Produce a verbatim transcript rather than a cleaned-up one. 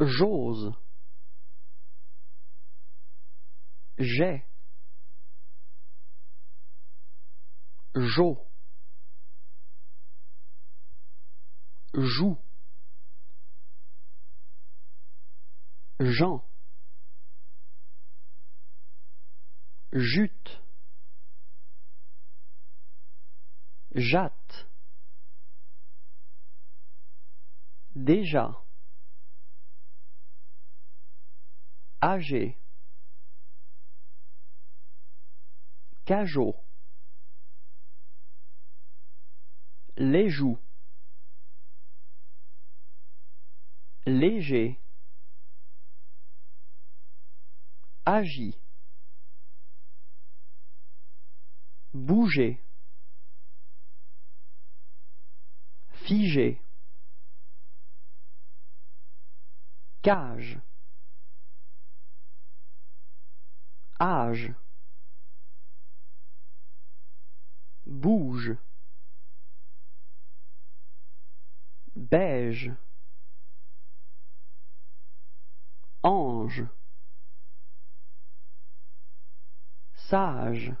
j'ose, j'ai, j'o, joue, j'en, jute, j'atte, déjà, âgé, cajot, les joues, léger, agit, bouger, figé, cage, âge, bouge, beige, ange, sage.